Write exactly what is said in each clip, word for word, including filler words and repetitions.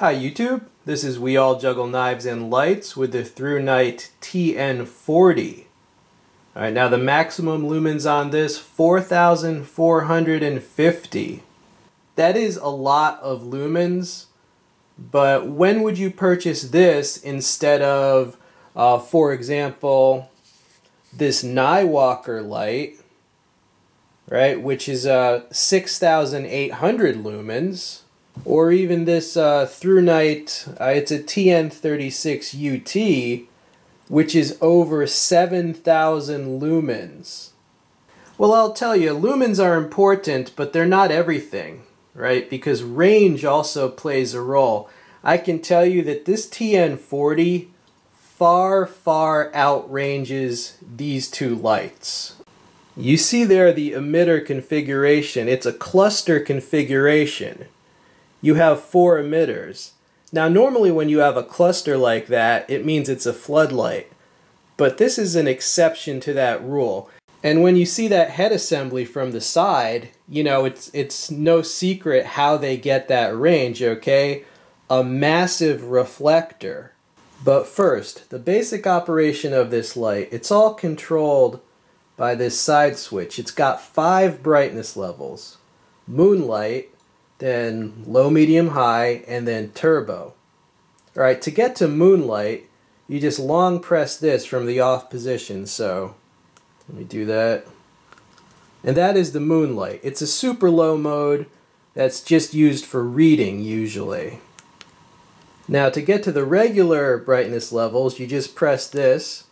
Hi YouTube, this is We All Juggle Knives and Lights with the ThruNite T N forty. Alright, now the maximum lumens on this, four thousand four hundred fifty. That is a lot of lumens, but when would you purchase this instead of, uh, for example, this Niwalker light, right, which is uh, six thousand eight hundred lumens? Or even this uh, ThruNite, uh, it's a T N thirty-six U T, which is over seven thousand lumens. Well, I'll tell you, lumens are important, but they're not everything, right? Because range also plays a role. I can tell you that this T N forty far, far outranges these two lights. You see there the emitter configuration. It's a cluster configuration. You have four emitters. Now normally when you have a cluster like that, it means it's a floodlight. But this is an exception to that rule. And when you see that head assembly from the side, you know, it's, it's no secret how they get that range, okay? A massive reflector. But first, the basic operation of this light, it's all controlled by this side switch. It's got five brightness levels. Moonlight, then low, medium, high, and then turbo. All right, to get to moonlight, you just long press this from the off position. So let me do that. And that is the moonlight. It's a super low mode that's just used for reading usually. Now to get to the regular brightness levels, you just press this,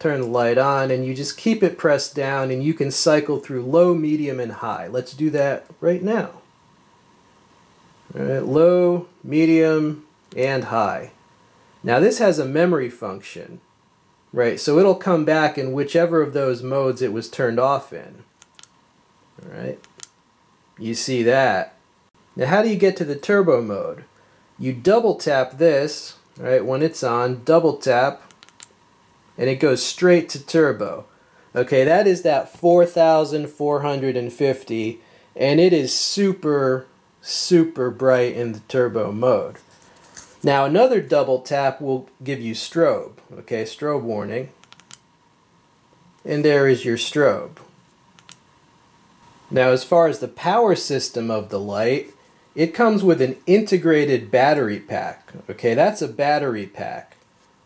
turn the light on, and you just keep it pressed down and you can cycle through low, medium, and high. Let's do that right now. All right, low, medium, and high. Now this has a memory function, right? So it'll come back in whichever of those modes it was turned off in. All right, you see that. Now how do you get to the turbo mode? You double tap this, right, when it's on, double tap, and it goes straight to turbo. Okay, that is that four thousand four hundred fifty, and it is super super bright in the turbo mode. Now another double tap will give you strobe, okay, strobe warning, and there is your strobe. Now as far as the power system of the light, it comes with an integrated battery pack, okay, that's a battery pack.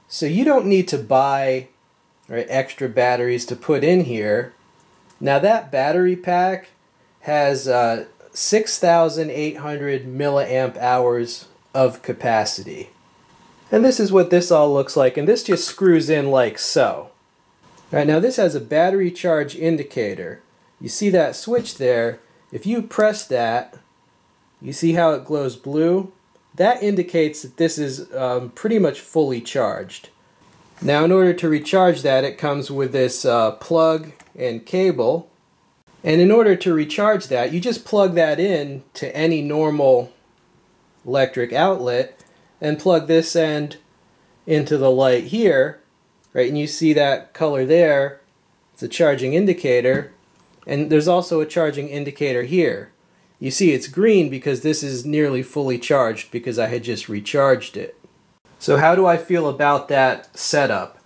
So you don't need to buy, right, extra batteries to put in here. Now that battery pack has uh, six thousand eight hundred milliamp hours of capacity. And this is what this all looks like, and this just screws in like so. All right, now this has a battery charge indicator. You see that switch there? If you press that, you see how it glows blue? That indicates that this is um, pretty much fully charged. Now in order to recharge that, it comes with this uh, plug and cable. And in order to recharge that, you just plug that in to any normal electric outlet and plug this end into the light here, right? And you see that color there, it's a charging indicator. And there's also a charging indicator here. You see it's green because this is nearly fully charged because I had just recharged it. So how do I feel about that setup?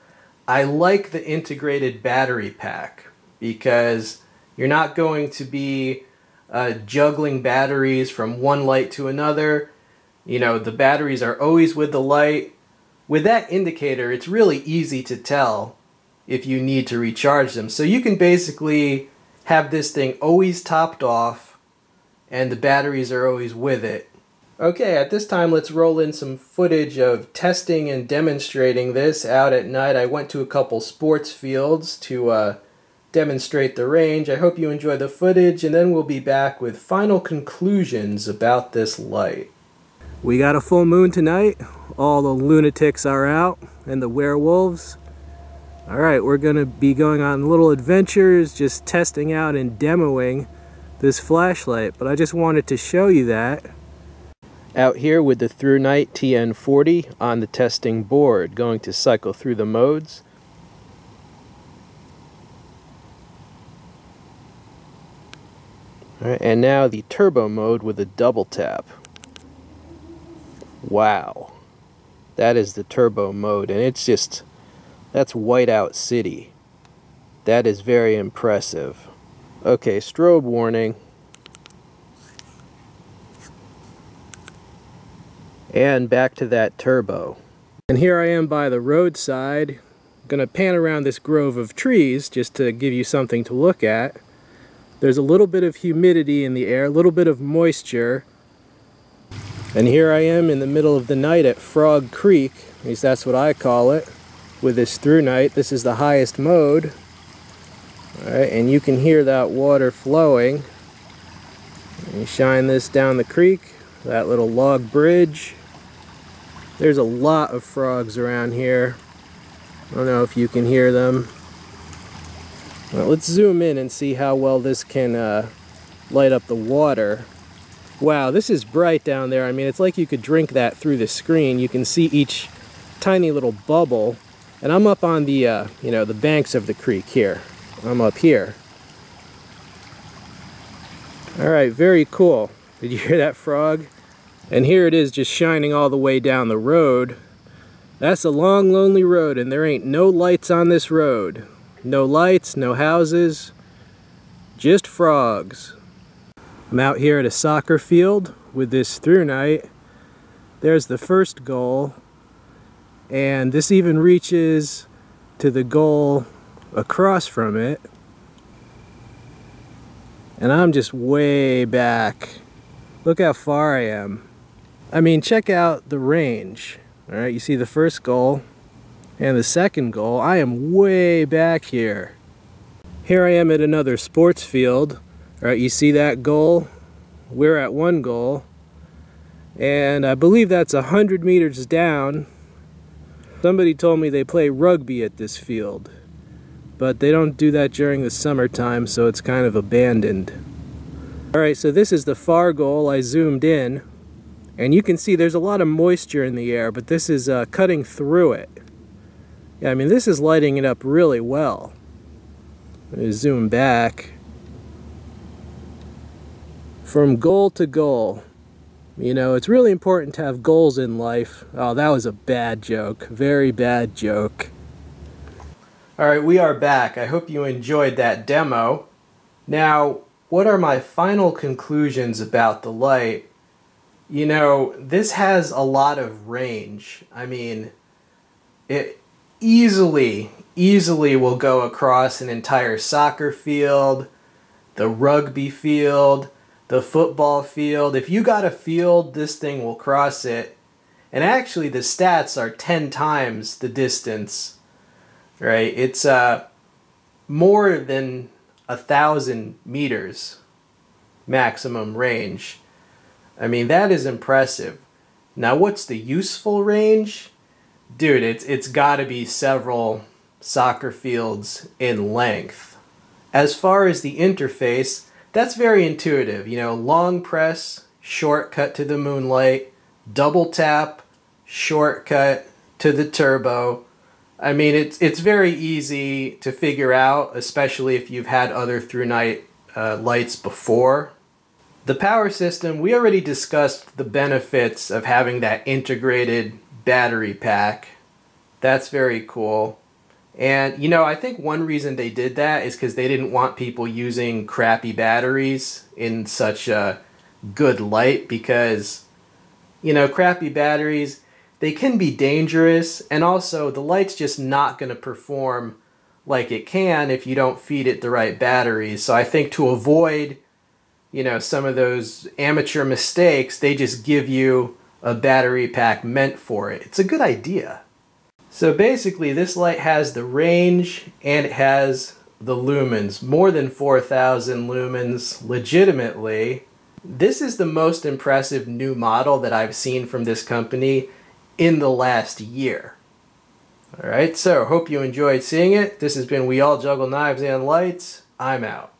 I like the integrated battery pack because you're not going to be uh, juggling batteries from one light to another. You know, the batteries are always with the light. With that indicator, it's really easy to tell if you need to recharge them. So you can basically have this thing always topped off and the batteries are always with it. Okay, at this time, let's roll in some footage of testing and demonstrating this out at night. I went to a couple sports fields to uh, demonstrate the range. I hope you enjoy the footage, and then we'll be back with final conclusions about this light. We got a full moon tonight. All the lunatics are out and the werewolves. All right, we're gonna be going on little adventures, just testing out and demoing this flashlight, but I just wanted to show you that. Out here with the ThruNite T N forty on the testing board, going to cycle through the modes. All right, and now the turbo mode with a double tap. Wow, that is the turbo mode, and it's just, that's whiteout city. That is very impressive. Okay, strobe warning. And back to that turbo. And here I am by the roadside. I'm gonna pan around this grove of trees just to give you something to look at. There's a little bit of humidity in the air, a little bit of moisture. And here I am in the middle of the night at Frog Creek, at least that's what I call it, with this ThruNite. This is the highest mode. All right, and you can hear that water flowing. And you shine this down the creek, that little log bridge. There's a lot of frogs around here. I don't know if you can hear them. Well, let's zoom in and see how well this can uh, light up the water. Wow, this is bright down there. I mean, it's like you could drink that through the screen. You can see each tiny little bubble. And I'm up on the, uh, you know, the banks of the creek here. I'm up here. All right, very cool. Did you hear that frog? And here it is just shining all the way down the road. That's a long, lonely road, and there ain't no lights on this road. No lights, no houses, just frogs. I'm out here at a soccer field with this ThruNite. There's the first goal, and this even reaches to the goal across from it. And I'm just way back. Look how far I am. I mean, check out the range. All right, you see the first goal and the second goal. I am way back here. Here I am at another sports field. All right, you see that goal? We're at one goal. And I believe that's one hundred meters down. Somebody told me they play rugby at this field. But they don't do that during the summertime, so it's kind of abandoned. All right, so this is the far goal. I zoomed in. And you can see there's a lot of moisture in the air, but this is uh, cutting through it. Yeah, I mean, this is lighting it up really well. Let me zoom back. From goal to goal. You know, it's really important to have goals in life. Oh, that was a bad joke. Very bad joke. All right, we are back. I hope you enjoyed that demo. Now, what are my final conclusions about the light? You know, this has a lot of range. I mean, it easily, easily will go across an entire soccer field, the rugby field, the football field. If you got a field, this thing will cross it. And actually, the stats are ten times the distance, right? It's uh, more than a thousand meters maximum range. I mean, that is impressive. Now, what's the useful range? Dude, it's, it's got to be several soccer fields in length. As far as the interface, that's very intuitive. You know, long press, shortcut to the moonlight, double tap, shortcut to the turbo. I mean, it's, it's very easy to figure out, especially if you've had other ThruNite uh, lights before. The power system, we already discussed the benefits of having that integrated battery pack. That's very cool. And, you know, I think one reason they did that is because they didn't want people using crappy batteries in such a good light because, you know, crappy batteries, they can be dangerous. And also, the light's just not going to perform like it can if you don't feed it the right batteries. So I think to avoid, you know, some of those amateur mistakes, they just give you a battery pack meant for it. It's a good idea. So basically, this light has the range and it has the lumens, more than four thousand lumens legitimately. This is the most impressive new model that I've seen from this company in the last year. All right, so hope you enjoyed seeing it. This has been We All Juggle Knives and Lights. I'm out.